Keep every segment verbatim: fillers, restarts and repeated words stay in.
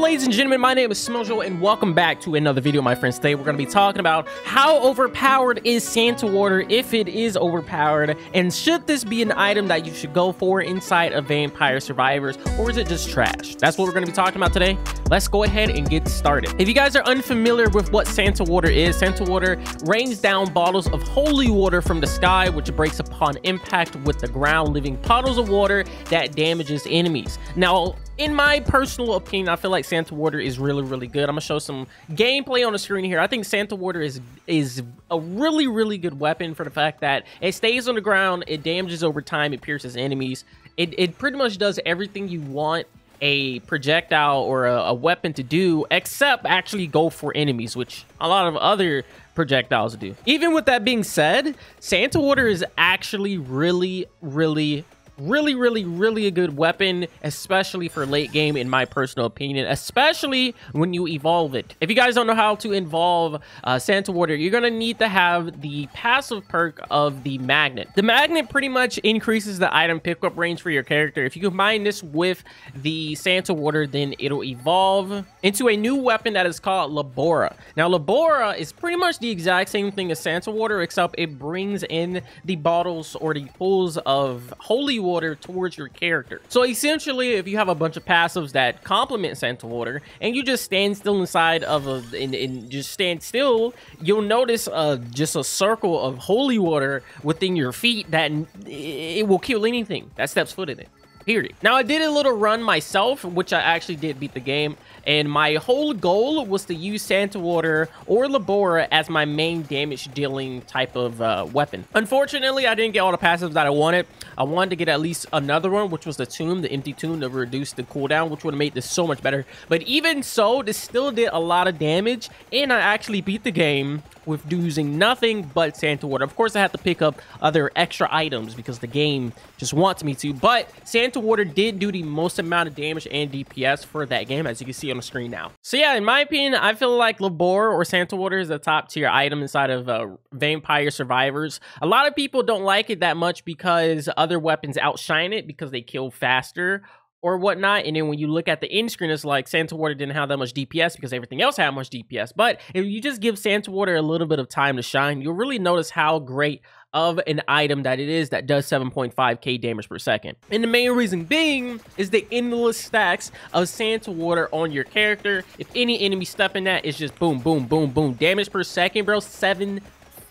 ladies and gentlemen, my name is Smojo, and welcome back to another video, my friends. Today, we're going to be talking about how overpowered is Santa Water, if it is overpowered, and should this be an item that you should go for inside of Vampire Survivors, or is it just trash? That's what we're going to be talking about today. Let's go ahead and get started. If you guys are unfamiliar with what Santa Water is, Santa Water rains down bottles of holy water from the sky, which breaks upon impact with the ground, leaving puddles of water that damages enemies. Now, in my personal opinion, I feel like Santa Water is really, really good. I'm going to show some gameplay on the screen here. I think Santa Water is is a really, really good weapon for the fact that it stays on the ground, it damages over time, it pierces enemies. It, it pretty much does everything you want a projectile or a, a weapon to do, except actually go for enemies, which a lot of other projectiles do. Even with that being said, Santa Water is actually really, really good. Really, really, really a good weapon, especially for late game, in my personal opinion, especially when you evolve it. If you guys don't know how to evolve uh, Santa Water, you're going to need to have the passive perk of the magnet. The magnet pretty much increases the item pickup range for your character. If you combine this with the Santa Water, then it'll evolve into a new weapon that is called La Borra. Now, La Borra is pretty much the exact same thing as Santa Water, except it brings in the bottles or the pools of holy water Water towards your character. So essentially, if you have a bunch of passives that complement Santa Water and you just stand still inside of a and, and just stand still, you'll notice uh just a circle of holy water within your feet that it will kill anything that steps foot in it, period. Now, I did a little run myself, which I actually did beat the game, and my whole goal was to use Santa Water or La Borra as my main damage dealing type of uh, weapon. Unfortunately, I didn't get all the passives that I wanted. I wanted to get at least another one, which was the tomb, the empty tomb, to reduce the cooldown, which would have made this so much better. But even so, this still did a lot of damage, and I actually beat the game with using nothing but Santa Water. Of course, I had to pick up other extra items because the game just wants me to, but Santa Water did do the most amount of damage and D P S for that game, as you can see on the screen now. So yeah, in my opinion, I feel like La Borra or Santa Water is a top tier item inside of uh, Vampire Survivors. A lot of people don't like it that much because other Other weapons outshine it because they kill faster or whatnot, and then when you look at the end screen, it's like Santa Water didn't have that much D P S because everything else had much D P S. But if you just give Santa Water a little bit of time to shine, you'll really notice how great of an item that it is that does seven point five K damage per second. And the main reason being is the endless stacks of Santa Water on your character. If any enemy step in that, it's just boom, boom, boom, boom. Damage per second, bro, seven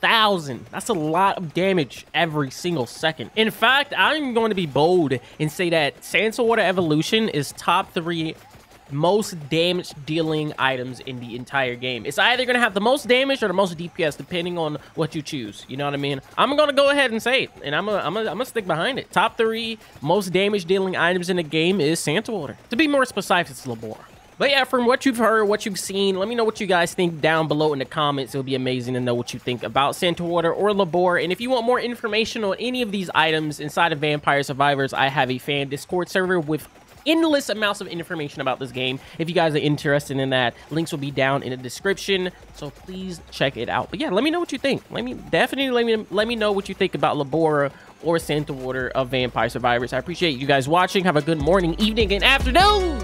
thousand. That's a lot of damage every single second. In fact, I'm going to be bold and say that Santa Water Evolution is top three most damage dealing items in the entire game. It's either going to have the most damage or the most D P S, depending on what you choose. You know what I mean? I'm going to go ahead and say it, and I'm going I'm I'm to stick behind it. Top three most damage dealing items in the game is Santa Water. To be more precise, it's La Borra. But yeah, from what you've heard, what you've seen, let me know what you guys think down below in the comments. It'll be amazing to know what you think about Santa Water or La Borra. And if you want more information on any of these items inside of Vampire Survivors, I have a fan Discord server with endless amounts of information about this game. If you guys are interested in that, links will be down in the description, so please check it out. But yeah, let me know what you think. Let me definitely let me let me know what you think about La Borra or Santa Water of Vampire Survivors. I appreciate you guys watching. Have a good morning, evening, and afternoon.